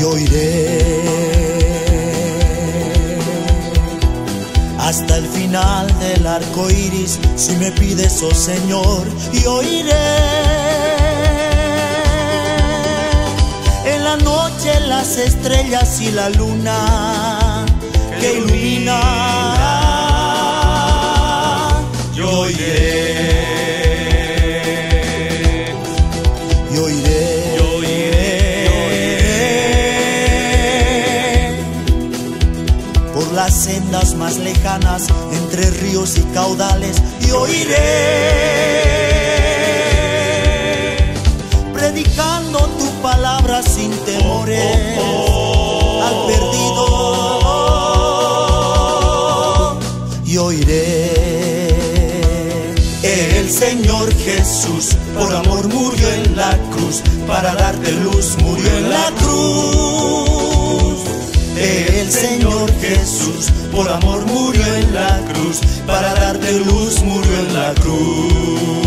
yo iré hasta el final del arco iris. Si me pides, oh Señor, yo iré. En la noche las estrellas y la luna que ilumina, yo iré. Sendas más lejanas, entre ríos y caudales, yo iré predicando tu palabra sin temores al perdido. Yo iré. El Señor Jesús por amor murió en la cruz, para darte luz murió en la cruz. El Señor Jesús por amor murió en la cruz, para darte luz murió en la cruz.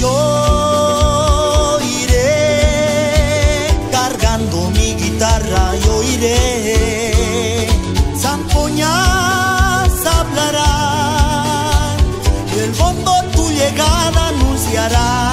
Yo iré cargando mi guitarra, yo iré, zampoñas hablarán, el bombo tu llegada anunciará.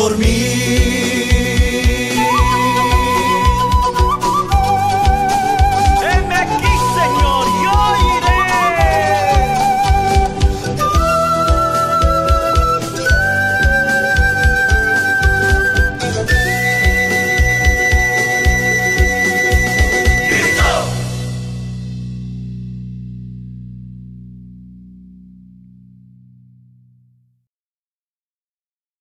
Dormir.